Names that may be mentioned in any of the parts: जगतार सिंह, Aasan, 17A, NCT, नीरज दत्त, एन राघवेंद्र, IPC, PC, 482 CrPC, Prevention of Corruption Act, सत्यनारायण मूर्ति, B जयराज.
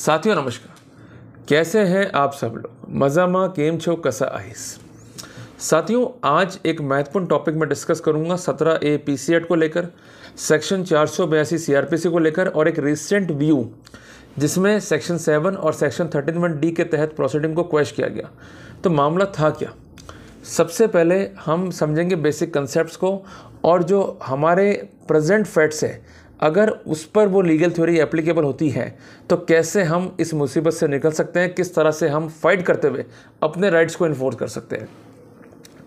साथियों नमस्कार, कैसे हैं आप सब लोग। मजा माँ केम छो कसा आइस। साथियों आज एक महत्वपूर्ण टॉपिक मैं डिस्कस करूंगा 17A PCA को लेकर, सेक्शन 482 CrPC को लेकर और एक रिसेंट व्यू जिसमें सेक्शन 7 और सेक्शन 13(1)D के तहत प्रोसीडिंग को क्वेश्चन किया गया। तो मामला था क्या, सबसे पहले हम समझेंगे बेसिक कंसेप्ट्स को और जो हमारे प्रेजेंट फैक्ट्स है अगर उस पर वो लीगल थ्योरी एप्लीकेबल होती है तो कैसे हम इस मुसीबत से निकल सकते हैं, किस तरह से हम फाइट करते हुए अपने राइट्स को इन्फोर्स कर सकते हैं।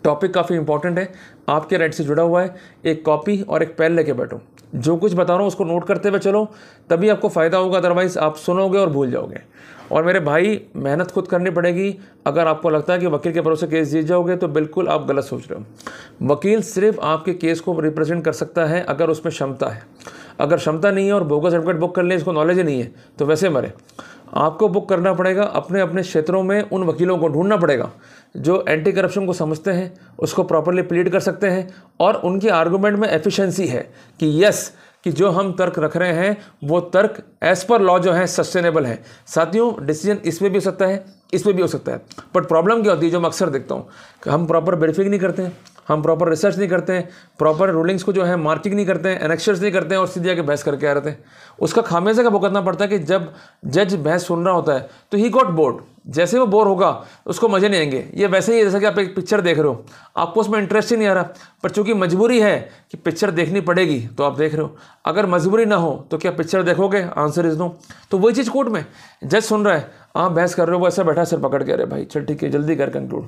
टॉपिक काफ़ी इंपॉर्टेंट है, आपके राइट से जुड़ा हुआ है। एक कॉपी और एक पेन लेके बैठो, जो कुछ बता रहा हूँ उसको नोट करते हुए चलो, तभी आपको फ़ायदा होगा, अदरवाइज़ आप सुनोगे और भूल जाओगे। और मेरे भाई मेहनत खुद करनी पड़ेगी। अगर आपको लगता है कि वकील के भरोसे केस जीत जाओगे तो बिल्कुल आप गलत सोच रहे हो। वकील सिर्फ आपके केस को रिप्रेजेंट कर सकता है अगर उसमें क्षमता है। अगर क्षमता नहीं है और बोगस एडवोकेट बुक कर ले, इसको नॉलेज ही नहीं है तो वैसे मरे। आपको बुक करना पड़ेगा, अपने अपने क्षेत्रों में उन वकीलों को ढूंढना पड़ेगा जो एंटी करप्शन को समझते हैं, उसको प्रॉपरली प्लीड कर सकते हैं और उनके आर्गूमेंट में एफिशिएंसी है कि यस कि जो हम तर्क रख रहे हैं वो तर्क एज पर लॉ जो है सस्टेनेबल है। साथियों डिसीजन इसमें भी हो सकता है, इसमें भी हो सकता है, बट प्रॉब्लम क्या होती है जो मैं अक्सर देखता हूँ, हम प्रॉपर ब्रीफिंग नहीं करते हैं, हम प्रॉपर रिसर्च नहीं करते हैं, प्रॉपर रूलिंग्स को जो है मार्किंग नहीं करते हैं, एनेक्शर्स नहीं करते हैं और सीधे आके बहस करके आ रहे थे। उसका खामियाजा का भुगतना पड़ता है कि जब जज बहस सुन रहा होता है तो ही गॉट बोर्ड, जैसे वो बोर होगा उसको मज़े नहीं आएंगे। ये वैसे ही है जैसा कि आप एक पिक्चर देख रहे हो, आपको उसमें इंटरेस्ट ही नहीं आ रहा, पर चूंकि मजबूरी है कि पिक्चर देखनी पड़ेगी तो आप देख रहे हो। अगर मजबूरी ना हो तो क्या पिक्चर देखोगे? Answer is no. तो वही चीज़ कोर्ट में, जज सुन रहा है, आप बहस कर रहे हो, वो ऐसा बैठा सर पकड़ के, अरे भाई चल ठीक है जल्दी कर कंक्लूड,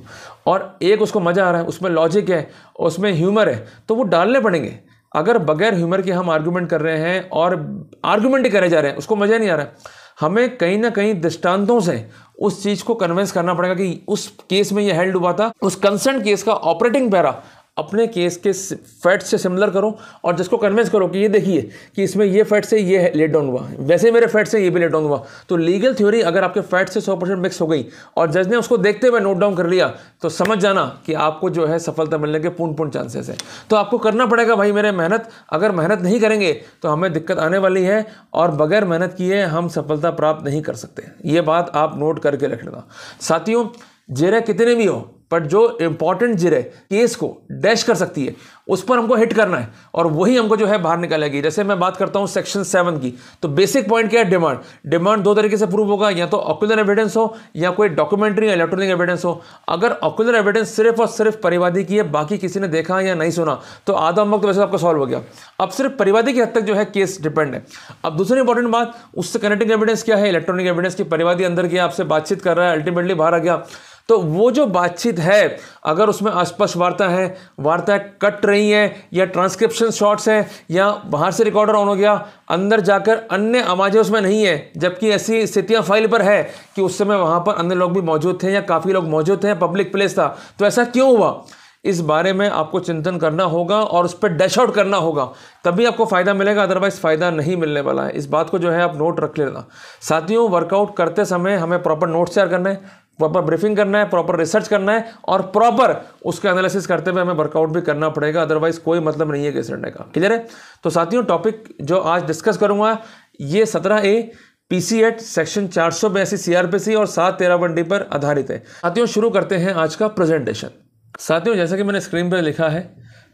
और एक उसको मज़ा आ रहा है, उसमें लॉजिक है, उसमें ह्यूमर है, तो वो डालने पड़ेंगे। अगर बगैर ह्यूमर के हम आर्गूमेंट कर रहे हैं और आर्गूमेंट ही करे जा रहे हैं, उसको मज़ा नहीं आ रहा है। हमें कहीं ना कहीं दृष्टांतों से उस चीज़ को कन्विंस करना पड़ेगा कि उस केस में यह हेल्ड हुआ था, उस कंसर्न केस का ऑपरेटिंग पैरा अपने केस के फैक्ट्स से सिमिलर करो और जिसको कन्विंस करो कि ये देखिए कि इसमें ये फैक्ट से ये लेट डाउन हुआ, वैसे मेरे फैक्ट से ये भी लेट डाउन हुआ। तो लीगल थ्योरी अगर आपके फैक्ट से 100% मिक्स हो गई और जज ने उसको देखते हुए नोट डाउन कर लिया तो समझ जाना कि आपको जो है सफलता मिलने के पूर्ण चांसेस हैं। तो आपको करना पड़ेगा भाई मेरे मेहनत, अगर मेहनत नहीं करेंगे तो हमें दिक्कत आने वाली है और बगैर मेहनत किए हम सफलता प्राप्त नहीं कर सकते। ये बात आप नोट करके रख लेना। साथियों जेरे कितने भी हो पर जो इंपॉर्टेंट जिरे केस को डैश कर सकती है उस पर हमको हिट करना है और वही हमको जो है बाहर निकालेगी। जैसे मैं बात करता हूँ सेक्शन 7 की, तो बेसिक पॉइंट क्या है, डिमांड। डिमांड दो तरीके से प्रूव होगा, या तो ऑक्युलर एविडेंस हो या कोई डॉक्यूमेंट्री या इलेक्ट्रॉनिक एविडेंस हो। अगर ऑक्युलर एविडेंस सिर्फ और सिर्फ परिवादी की है, बाकी किसी ने देखा या नहीं सुना, तो आधा वक्त वैसे आपका सॉल्व हो गया। अब सिर्फ परिवादी की हद तक जो है केस डिपेंड है। अब दूसरी इंपॉर्टेंट बात, उससे कनेक्टिंग एविडेंस क्या है, इलेक्ट्रॉनिक एविडेंस की। परिवादी अंदर गया, आपसे बातचीत कर रहा है, अल्टीमेटली बाहर आ गया, तो वो जो बातचीत है अगर उसमें अस्पष्ट वार्ता है, वार्ता कट रही है या ट्रांसक्रिप्शन शॉट्स हैं या बाहर से रिकॉर्डर ऑन हो गया, अंदर जाकर अन्य आवाज़ें उसमें नहीं है, जबकि ऐसी स्थितियां फाइल पर है कि उस समय वहाँ पर अन्य लोग भी मौजूद थे या काफ़ी लोग मौजूद थे, पब्लिक प्लेस था, तो ऐसा क्यों हुआ, इस बारे में आपको चिंतन करना होगा और उस पर डैश आउट करना होगा, तभी आपको फ़ायदा मिलेगा, अदरवाइज़ फ़ायदा नहीं मिलने वाला है। इस बात को जो है आप नोट रख लेना। साथियों वर्कआउट करते समय हमें प्रॉपर नोट्स तैयार करना है, प्रॉपर ब्रीफिंग करना है, प्रॉपर रिसर्च करना है और प्रॉपर उसका एनालिसिस करते हुए हमें वर्कआउट भी करना पड़ेगा, अदरवाइज़ कोई मतलब नहीं है केस लड़ने का। क्लियर है। तो साथियों टॉपिक जो आज डिस्कस करूंगा ये 17A PCA सेक्शन 482 CrPC और 713(1)D पर आधारित है। साथियों शुरू करते हैं आज का प्रेजेंटेशन। साथियों जैसा कि मैंने स्क्रीन पर लिखा है,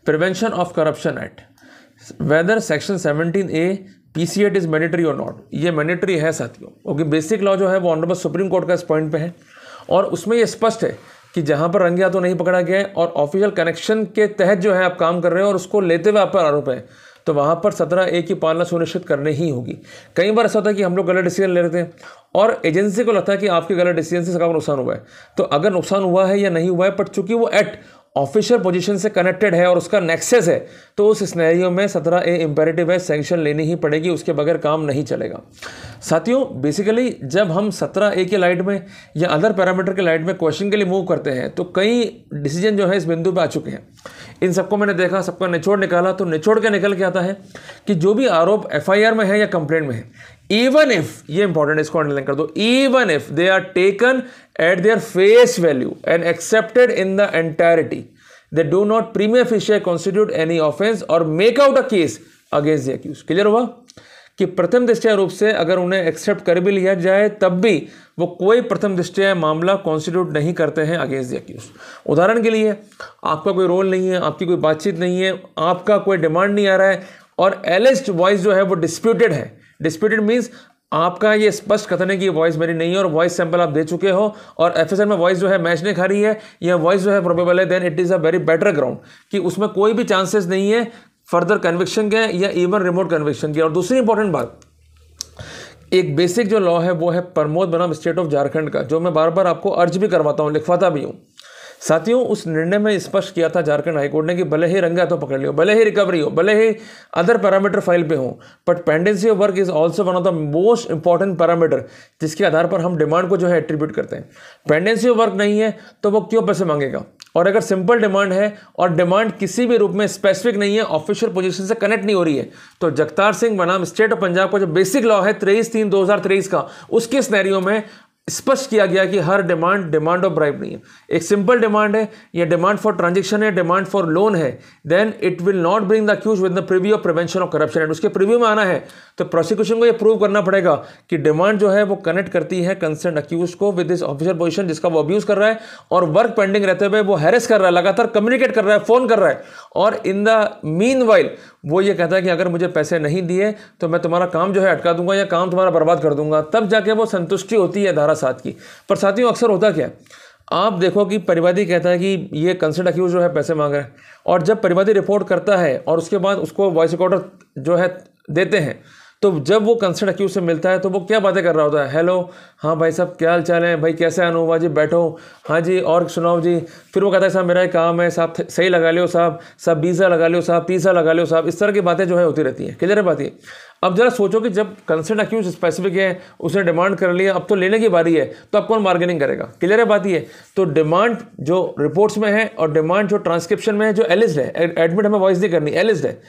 prevention of corruption act, whether section 17A PCA is mandatory और नॉट। ये मैंडेटरी है साथियों, क्योंकि बेसिक लॉ जो है वो ऑनरेबल सुप्रीम कोर्ट का इस पॉइंट पर है और उसमें ये स्पष्ट है कि जहाँ पर रंगे हाथों नहीं पकड़ा गया है और ऑफिशियल कनेक्शन के तहत जो है आप काम कर रहे हो और उसको लेते हुए आप पर आरोप है, तो वहाँ पर 17A की पालना सुनिश्चित करनी ही होगी। कई बार ऐसा होता है कि हम लोग गलत डिसीजन ले रहे हैं और एजेंसी को लगता है कि आपके गलत डिसीजन से काफ़ी नुकसान हुआ है, तो अगर नुकसान हुआ है या नहीं हुआ है, पर चूंकि वो एक्ट ऑफिशियल पोजीशन से कनेक्टेड है और उसका नेक्सेस है, तो उस सिनेरियो में 17A इम्पेरेटिव है, सेंक्शन लेनी ही पड़ेगी, उसके बगैर काम नहीं चलेगा। साथियों बेसिकली जब हम 17A के लाइट में या अदर पैरामीटर के लाइट में क्वेश्चन के लिए मूव करते हैं तो कई डिसीजन जो है इस बिंदु पे आ चुके हैं। इन सबको मैंने देखा, सबका निचोड़ निकाला, तो निचोड़ के निकल के आता है कि जो भी आरोप FIR में है या कंप्लेंट में है, इवन इफ, ये इंपॉर्टेंट है, इसको अंडरलाइन कर दो, even if they are taken at their face value and accepted in the entirety, they do not prima facie constitute any offence और make out a case against the accused. Clear हुआ कि प्रथम दृष्टया रूप से अगर उन्हें एक्सेप्ट कर भी लिया जाए तब भी वो कोई प्रथम दृष्टया मामला कॉन्स्टिट्यूट नहीं करते हैं अगेंस्ट द अक्यूज। उदाहरण के लिए आपका कोई रोल नहीं है, आपकी कोई बातचीत नहीं है, आपका कोई डिमांड नहीं आ रहा है और एलिस्ड वॉइस जो है वो डिस्प्यूटेड है। डिस्प्यूटेड मीन्स आपका ये स्पष्ट कथन है कि वॉइस मेरी नहीं है और वॉइस सैंपल आप दे चुके हो और एफएसएल में वॉइस जो है मैच नहीं खा रही है या वॉइस जो है प्रोबेबल है, then it is a very better ground कि उसमें कोई भी चांसेस नहीं है फर्दर कन्विक्शन के या इवन रिमोट कन्विक्शन के। और दूसरी इंपॉर्टेंट बात, एक बेसिक जो लॉ है वो है प्रमोद बनाम स्टेट ऑफ झारखंड का, जो मैं बार बार आपको अर्ज भी करवाता हूँ, लिखवाता भी हूँ। साथियों, उस निर्णय में स्पष्ट किया था झारखंड हाईकोर्ट ने कि भले ही रंगे हाथों पकड़ लियो, भले ही रिकवरी हो, भले ही अदर पैरामीटर फाइल पे हो, but pendency of work is also one of the most important parameter जिसके आधार पर हम डिमांड को जो है एट्रीब्यूट करते हैं। पेंडेंसी ऑफ वर्क नहीं है तो वो क्यों पैसे मांगेगा? और अगर सिंपल डिमांड है और डिमांड किसी भी रूप में स्पेसिफिक नहीं है, ऑफिशियल पोजीशन से कनेक्ट नहीं हो रही है, तो जगतार सिंह बनाम स्टेट ऑफ पंजाब का जो बेसिक लॉ है 23/3/2023 का, उसके सिनेरियो में स्पष्ट किया गया कि हर डिमांड ऑफ ब्राइब नहीं है। एक सिंपल डिमांड है या डिमांड फॉर ट्रांजेक्शन है, डिमांड फॉर लोन है, then it will not bring the accused with the preview of prevention of corruption act. उसके प्रीव्यू में आना है तो प्रोसिक्यूशन को यह प्रूव करना पड़ेगा कि डिमांड जो है वो कनेक्ट करती है कंसर्न अक्यूज को विद दिस ऑफिशियल पोजीशन जिसका वो अब्यूज कर रहा है और वर्क पेंडिंग रहते हुए वो हैरेस कर रहा है, लगातार कम्युनिकेट कर रहा है, फोन कर रहा है, और इन द मीनवाइल वो ये कहता है कि अगर मुझे पैसे नहीं दिए तो मैं तुम्हारा काम जो है अटका दूंगा या काम तुम्हारा बर्बाद कर दूंगा। तब जाके वो संतुष्टि होती है धारा 7 की। पर साथियों, अक्सर होता क्या है, आप देखो कि परिवादी कहता है कि ये कंसर्न अक्यूज जो है पैसे मांग रहा है, और जब परिवादी रिपोर्ट करता है और उसके बाद उसको वॉइस रिकॉर्डर जो है देते हैं, तो जब वो कंसर्न अक्यूज से मिलता है तो वो क्या बातें कर रहा होता है? हेलो, हाँ भाई साहब, क्या हाल चाल है? भाई कैसे आना हुआ? जी बैठो, हाँ जी, और सुनाओ जी। फिर वो कहता है साहब मेरा एक काम है, साहब सही लगा लियो, साहब वीज़ा लगा लियो, साहब तीसा लगा लियो, साहब इस तरह की बातें जो है होती रहती हैं। क्लियर है बात? अब जरा सोचो कि जब कंसर्न अक्यूज स्पेसिफिक है, उसने डिमांड कर लिया, अब तो लेने की बारी है, तो अब कौन बार्गेनिंग करेगा? क्लियर है बात? ये तो डिमांड जो रिपोर्ट्स में है और डिमांड जो ट्रांसक्रिप्शन में है, जो एलिस्ड है, एडमिट हमें वॉइस नहीं करनी, एलिस्ड है,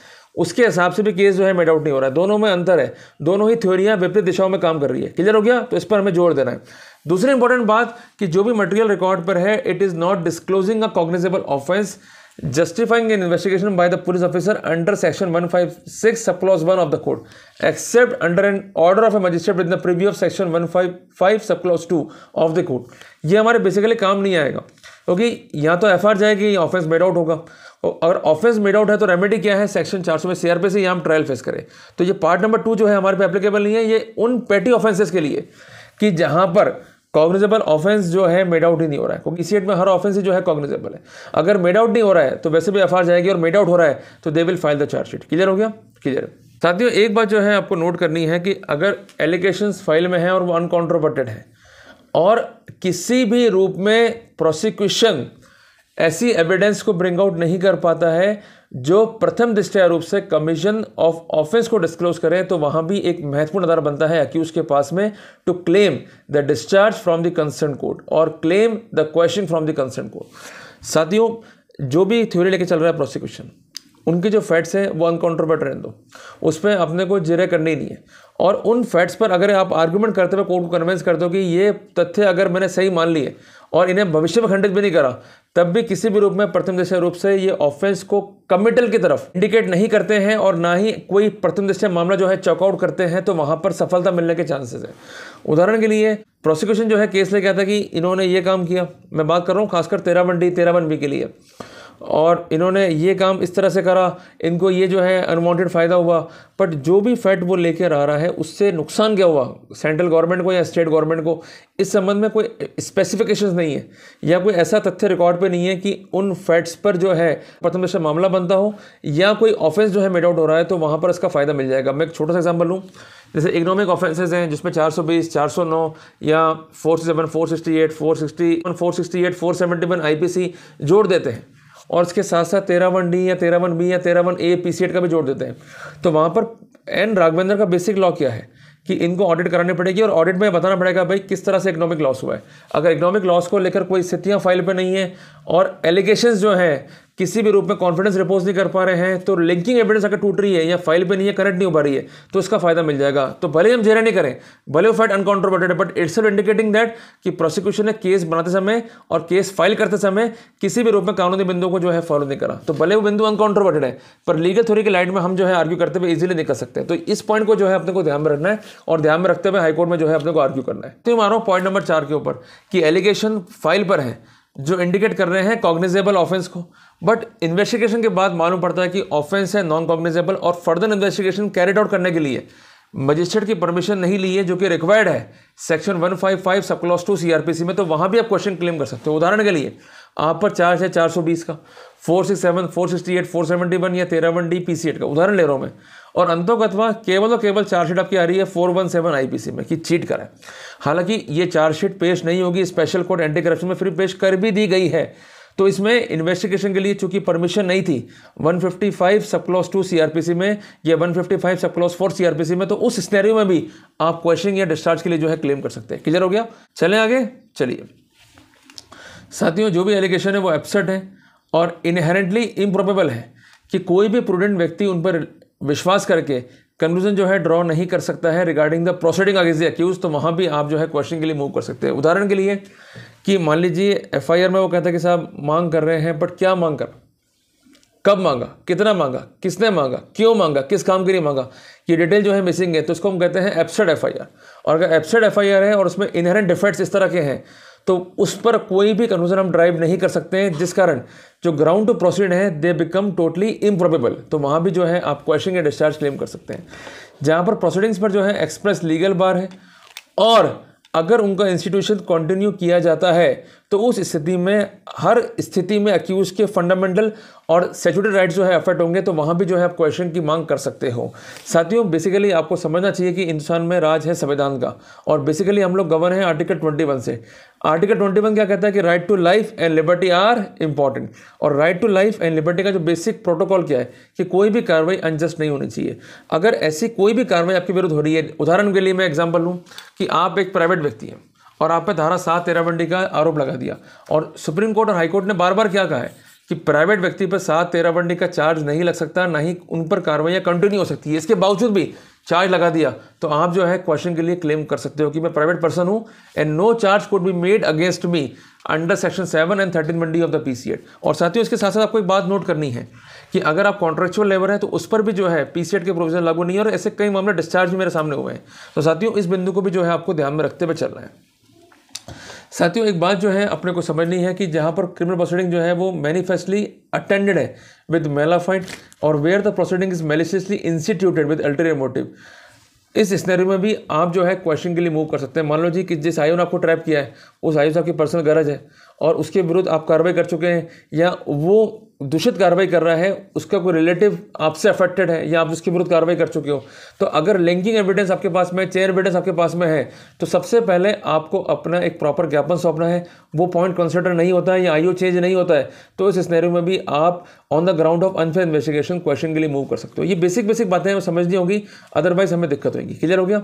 उसके हिसाब से भी केस जो है मेड आउट नहीं हो रहा है। दोनों में अंतर है, दोनों ही थ्योरियां विपरीत दिशाओं में काम कर रही है। क्लियर हो गया? तो इस पर हमें जोर देना है। दूसरी इंपॉर्टेंट बात कि जो भी मटेरियल रिकॉर्ड पर है, it is not disclosing a cognizable offence justifying an investigation by the police officer under section 156 subclause 1 of the code except under an order of a magistrate within the preview of section 155 subclause 2 of the code। ये हमारे basically काम नहीं आएगा क्योंकि या तो FIR जाएगी या ऑफेंस मेड आउट होगा। अगर ऑफेंस मेड आउट है तो रेमेडी क्या है? सेक्शन 400 में CrPC या हम ट्रायल फेस करें। तो ये पार्ट नंबर 2 जो है हमारे पे एप्लीकेबल नहीं है। ये उन पेटी ऑफेंसेस के लिए कि जहाँ पर कॉग्निजेबल ऑफेंस जो है मेड आउट ही नहीं हो रहा है, क्योंकि स्टेट में हर ऑफेंस जो है कॉग्निजेबल है। अगर मेड आउट नहीं हो रहा है तो वैसे भी एफआईआर जाएगी, और मेड आउट हो रहा है तो they will file the chargesheet. Clear हो गया? क्लियर। साथियों, एक बात जो है आपको नोट करनी है कि अगर एलिगेशंस फाइल में है और वो अनकॉन्ट्रोवर्टेड है और किसी भी रूप में प्रोसिक्यूशन ऐसी एविडेंस को ब्रिंग आउट नहीं कर पाता है जो प्रथम दृष्टया रूप से कमीशन ऑफ ऑफेंस को डिस्क्लोज करें, तो वहाँ भी एक महत्वपूर्ण आधार बनता है अक्यूज के पास में to claim the discharge from the concern court और claim the question from the concern court. साथियों, जो भी थ्योरी लेके चल रहा है प्रोसिक्यूशन, उनके जो फैक्ट्स हैं वो अनकॉन्ट्रोवर्ट रहने दो, उस पर अपने को जिरे करनी नहीं है। और उन फैक्ट्स पर अगर आप आर्गूमेंट करते हुए कोर्ट को कन्विंस कर दो कि ये तथ्य अगर मैंने सही मान लिए और इन्हें भविष्य में खंडित भी नहीं करा, तब भी किसी भी रूप में प्रथम दृष्टया रूप से ये ऑफेंस को कमिटल की तरफ इंडिकेट नहीं करते हैं और ना ही कोई प्रथम दृष्टया मामला जो है चेकआउट करते हैं, तो वहाँ पर सफलता मिलने के चांसेस है। उदाहरण के लिए प्रोसिक्यूशन जो है केस लेके आता है कि इन्होंने ये काम किया, मैं बात कर रहा हूँ खासकर 13(1)D, 13(1)B के लिए, और इन्होंने ये काम इस तरह से करा, इनको ये जो है अनवांटेड फ़ायदा हुआ, बट जो भी फैक्ट वो लेकर आ रहा है उससे नुकसान क्या हुआ सेंट्रल गवर्नमेंट को या स्टेट गवर्नमेंट को, इस संबंध में कोई स्पेसिफिकेशंस नहीं है या कोई ऐसा तथ्य रिकॉर्ड पे नहीं है कि उन फैक्ट्स पर जो है प्रथम दृष्टया मामला बनता हो या कोई ऑफेंस जो है मेड आउट हो रहा है, तो वहाँ पर इसका फ़ायदा मिल जाएगा। मैं एक छोटा सा एग्जाम्पल लूँ, जैसे इकोनॉमिक ऑफेंसेस हैं जिसमें 420, 409 या 467, 468, 461, 468, 471 IPC जोड़ देते हैं और इसके साथ साथ 13(1)D या 13(1)B या 13(1)A PCT का भी जोड़ देते हैं, तो वहाँ पर एन राघवेंद्र का बेसिक लॉ क्या है कि इनको ऑडिट करानी पड़ेगी और ऑडिट में बताना पड़ेगा भाई किस तरह से इकोनॉमिक लॉस हुआ है। अगर इकोनॉमिक लॉस को लेकर कोई स्थितियाँ फाइल पे नहीं है और एलिगेशंस जो हैं किसी भी रूप में कॉन्फिडेंस रिपोज नहीं कर पा रहे हैं, तो लिंकिंग एविडेंस अगर टूट रही है या फाइल पे नहीं है, कनेक्ट नहीं हो पा रही है, तो इसका फायदा मिल जाएगा। तो भले हम जेरा नहीं करें, भले वो फैक्ट अनकॉन्ट्रोवर्टेड है, बट इट्स इंडिकेटिंग दैट कि प्रोसिक्यूशन ने केस बनाते समय और केस फाइल करते समय किसी भी रूप में कानूनी बिंदु को जो है फॉलो नहीं करा। तो भले वो बिंदु अनकॉन्ट्रोवर्टेड है, पर लीगल थ्योरी की लाइट में हम जो है आर्ग्यू करते हुए इजिली नहीं कर सकते। तो इस पॉइंट को जो है अपने को ध्यान में रखना है और ध्यान में रखते हुए हाईकोर्ट में जो है अपने को आर्ग्यू करना है। तो ये मानो पॉइंट नंबर 4 के ऊपर कि एलिगेशन फाइल पर है जो इंडिकेट कर रहे हैं कॉग्निजेबल ऑफेंस को, बट इन्वेस्टिगेशन के बाद मालूम पड़ता है कि ऑफेंस है नॉन कॉग्निजेबल, और फर्दर इन्वेस्टिगेशन कैरिड आउट करने के लिए मजिस्ट्रेट की परमिशन नहीं ली है जो कि रिक्वायर्ड है सेक्शन 155 सबक्लॉज 2 CrPC में। तो वहाँ भी आप क्वेश्चन क्लेम कर सकते हो। उदाहरण के लिए आप पर चार्ज है 420 का, 467, 468, 471 या 13(1)D PC8 का उदाहरण ले रहा हूँ मैं, और अंतोगतवा केवल और केवल चार्जशीट आपकी आ रही है 417 IPC में कि चीट करा है। हालांकि ये चार्जशीट पेश नहीं होगी, स्पेशल कोर्ट एंटी करप्शन में फिर पेश कर भी दी गई है। तो इसमें इन्वेस्टिगेशन के लिए चूंकि परमिशन नहीं थी 155 सबक्लॉज 2 CrPC में या 155 सबक्लॉज 4 CrPC में, तो उस सिनेरियो में भी आप क्वेश्चनिंग या डिस्चार्ज के लिए जो है क्लेम कर सकते हैं। क्लियर हो गया? चलें आगे। चलिए साथियों, जो भी एलिगेशन है वो एब्सर्ड है और इनहेरेंटली इम्प्रोबेबल है कि कोई भी प्रूडेंट व्यक्ति उन पर विश्वास करके कंक्लूजन जो है ड्रॉ नहीं कर सकता है regarding the proceeding against the accused. तो वहाँ भी आप जो है क्वेश्चन के लिए मूव कर सकते हैं। उदाहरण के लिए कि मान लीजिए FIR में वो कहता है कि साहब मांग कर रहे हैं, बट क्या मांग कर, कब मांगा, कितना मांगा, किसने मांगा, क्यों मांगा, किस काम के लिए मांगा, ये डिटेल जो है मिसिंग है। तो इसको हम कहते हैं एब्सर्ड FIR। और अगर एब्सर्ड FIR है और उसमें इनहेरेंट डिफेक्ट्स इस तरह के हैं तो उस पर कोई भी कंक्लूजन हम ड्राइव नहीं कर सकते हैं, जिस कारण जो ग्राउंड टू प्रोसीड है दे बिकम टोटली इम्प्रोबेबल। तो वहाँ भी जो है आप क्वेश्चन या डिस्चार्ज क्लेम कर सकते हैं। जहाँ पर प्रोसीडिंग्स पर जो है एक्सप्रेस लीगल बार है और अगर उनका इंस्टीट्यूशन कंटिन्यू किया जाता है तो उस स्थिति में हर स्थिति में अक्यूज के फंडामेंटल और स्टैट्यूटरी राइट्स जो है अफेक्ट होंगे। तो वहाँ भी जो है आप क्वेश्चन की मांग कर सकते हो। साथियों, बेसिकली आपको समझना चाहिए कि हिंदुस्तान में राज है संविधान का, और बेसिकली हम लोग गवर्न हैं आर्टिकल 21 से। आर्टिकल 21 क्या कहता है कि right to life and liberty are important, और right to life and liberty का जो बेसिक प्रोटोकॉल क्या है कि कोई भी कार्रवाई अनजस्ट नहीं होनी चाहिए। अगर ऐसी कोई भी कार्रवाई आपके विरुद्ध हो रही है, उदाहरण के लिए मैं एग्जाम्पल लूँ कि आप एक प्राइवेट व्यक्ति हैं और आप पे धारा 7(13)(1)D का आरोप लगा दिया, और सुप्रीम कोर्ट और हाई कोर्ट ने बार बार क्या कहा है कि प्राइवेट व्यक्ति पर 7(13)(1)D का चार्ज नहीं लग सकता, ना ही उन पर कार्रवाइयाँ कंटिन्यू हो सकती है। इसके बावजूद भी चार्ज लगा दिया तो आप जो है क्वेश्चन के लिए क्लेम कर सकते हो कि मैं प्राइवेट पर्सन हूँ and no charge could be made against me under section 7 and 13(1)D of the PC8। और साथियों, इसके साथ साथ आपको एक बात नोट करनी है कि अगर आप कॉन्ट्रेक्चुअल लेबर हैं तो उस पर भी जो है PC8 के प्रोविजन लागू नहीं है, और ऐसे कई मामले डिस्चार्ज भी मेरे सामने हुए हैं। तो साथियों, इस बिंदु को भी जो है आपको ध्यान में रखते हुए चलना है। साथियों, एक बात जो है अपने को समझनी है कि जहाँ पर क्रिमिनल प्रोसीडिंग जो है वो मैनिफेस्टली अटेंडेड है विद मेलाफाइट और where the proceeding is maliciously instituted with ulterior motive, इस स्नैरियो में भी आप जो है क्वेश्चन के लिए मूव कर सकते हैं। मान लो जी कि जिस आयु ने आपको ट्रैप किया है उस आयु से आपकी पर्सनल गरज है और उसके विरुद्ध आप कार्रवाई कर चुके हैं, या वो दूषित कार्रवाई कर रहा है, उसका कोई रिलेटिव आपसे अफेक्टेड है या आप उसके विरुद्ध कार्रवाई कर चुके हो, तो अगर लिंकिंग एविडेंस आपके पास में, चेन एविडेंस आपके पास में है, तो सबसे पहले आपको अपना एक प्रॉपर ज्ञापन सौंपना है। वो पॉइंट कंसिडर नहीं होता है या आईओ चेंज नहीं होता है, तो इस सिनेरियो में भी आप on the ground of unfair investigation question के लिए मूव कर सकते हो। ये बेसिक बातें हमें समझनी होगी, अदरवाइज हमें दिक्कत होगी। क्लियर हो गया?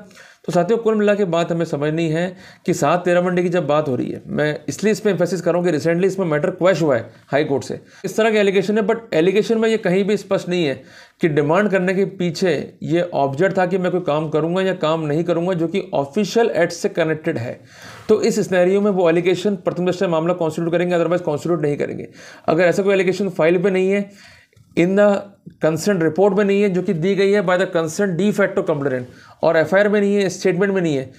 तो साथियों, कुल मिला के बात हमें समझनी है कि 7(13)(1)D की जब बात हो रही है, मैं इसलिए इस पर एम्फेसिस कर रहा हूँ कि रिसेंटली इसमें मैटर क्वैश हुआ है हाई कोर्ट से। इस तरह के एलिगेशन है, बट एलिगेशन में ये कहीं भी स्पष्ट नहीं है कि डिमांड करने के पीछे ये ऑब्जेक्ट था कि मैं कोई काम करूँगा या काम नहीं करूँगा जो कि ऑफिशियल एक्ट से कनेक्टेड है। तो इस सिनेरियो में वो एलिगेशन प्रथम दृष्टया मामला कॉन्स्टिट्यूट करेंगे, अदरवाइज कॉन्स्टिट्यूट नहीं करेंगे। अगर ऐसा कोई एलिगेशन फाइल पर नहीं है, इन द कंसेंट रिपोर्ट में नहीं है जो कि दी गई है by the consent de facto complainant, और FIR में नहीं है, स्टेटमेंट में नहीं है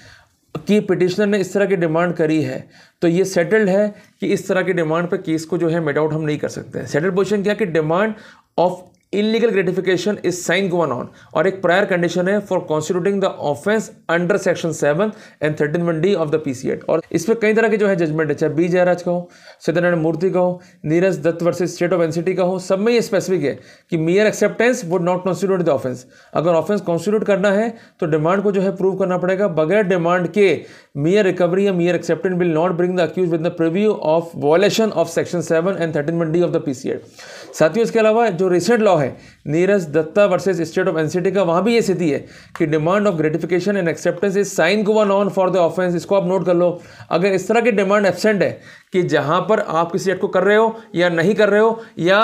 कि पिटिशनर ने इस तरह की डिमांड करी है, तो ये सेटल्ड है कि इस तरह की डिमांड पर केस को जो है मेड आउट हम नहीं कर सकते हैं। सेटल्ड पोजीशन क्या कि demand of illegal gratification is sine qua non, और एक प्रायर कंडीशन है for constituting the offence under section 7 and 13(1)D of the PC8। और इस पर कई तरह के जो है जजमेंट है, चाहे B जयराज का हो, सत्यनारायण मूर्ति का हो, नीरज दत्त versus state of NCT का हो, सब में ये स्पेसिफिक है कि mere acceptance would not constitute the offence. अगर ऑफेंस कॉन्स्टिट्यूट करना है तो डिमांड को जो है प्रूव करना पड़ेगा। बगैर डिमांड के मियर रिकवरी या mere acceptance will not bring the accused with the preview of violation of section 7 and 13(1)D of the PC8। साथियों, इसके अलावा जो रिसेंट लॉ है Neeraj Dutta versus state of NCT का, वहाँ भी ये स्थिति है कि demand of gratification and acceptance is sine qua non for the offence. इसको आप नोट कर लो। अगर इस तरह की डिमांड एब्सेंट है कि जहाँ पर आप किसी एक्ट को कर रहे हो या नहीं कर रहे हो, या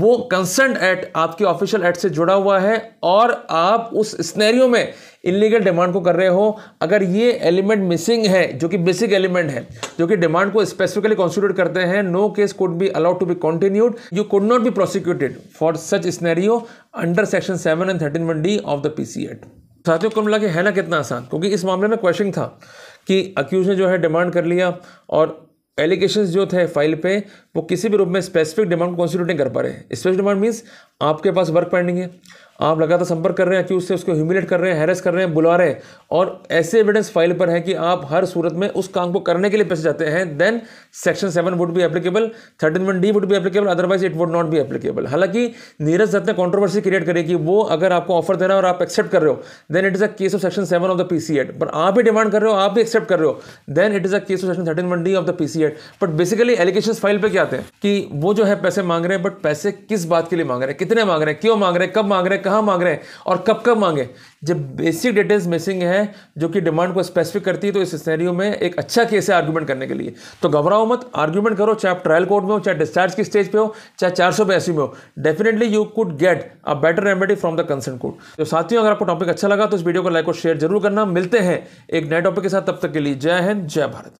वो कंसर्न एक्ट आपके ऑफिशियल एक्ट से जुड़ा हुआ है और आप उस स्नैरियो में इलीगल डिमांड को कर रहे हो, अगर ये एलिमेंट मिसिंग है जो कि बेसिक एलिमेंट है जो कि डिमांड को स्पेसिफिकली कॉन्स्टिट्यूट करते हैं, no case could be allowed to be continued, you could not be prosecuted for such scenario under section 7 and 13(1)D of the PC act. साथियों कुल मिला के है ना कितना आसान, क्योंकि इस मामले में क्वेश्चन था कि अक्यूज ने जो है डिमांड कर लिया और एलिगेशंस जो थे फाइल पे वो किसी भी रूप में स्पेसिफिक डिमांड को कॉन्स्टिट्यूट नहीं कर पा रहे। स्पेसिफिक डिमांड मीन्स आपके पास वर्क पेंडिंग है, आप लगातार संपर्क कर रहे हैं अक्यूज से, उसको ह्यूमिलेट कर रहे हैं, हैरेस कर रहे हैं, बुला रहे हैं, और ऐसे एविडेंस फाइल पर है कि आप हर सूरत में उस काम को करने के लिए पैसे जाते हैं, then section 7 would be applicable, 13(1)D would be applicable, otherwise it would not be applicable. हालांकि नीरज दत्त ने कॉन्ट्रोवर्सी क्रिएट करी कि वो अगर आपको ऑफर दे रहा है और आप एक्सेप्ट कर रहे हो then it is a case of section 7 of the PC act, पर आप भी डिमांड कर रहे हो, आप भी एक्सेप्ट कर रहे हो, then it is a case of section 13(1)D of the PC act. But basically allegation file पर क्या आते हैं कि वो जो है पैसे मांग रहे हैं, बट पैसे किस बात के लिए मांग रहे हैं, कितने मांग रहे हैं, क्यों मांग रहे हैं, कब मांग रहे हैं, कहाँ मांग रहे हैं और कब कब मांगे। जब बेसिक डिटेल्स मिसिंग है जो कि डिमांड को स्पेसिफिक करती है, तो इस सिनेरियो में एक अच्छा केस है आर्ग्यूमेंट करने के लिए। तो घबराओ मत, आर्ग्यूमेंट करो, चाहे आप ट्रायल कोर्ट में हो, चाहे डिस्चार्ज की स्टेज पे हो, चाहे 482 में हो, definitely you could get a better remedy from the concern court. तो साथियों अगर आपको टॉपिक अच्छा लगा तो इस वीडियो को लाइक और शेयर जरूर करना। मिलते हैं एक नए टॉपिक के साथ, तब तक के लिए जय हिंद जय भारत।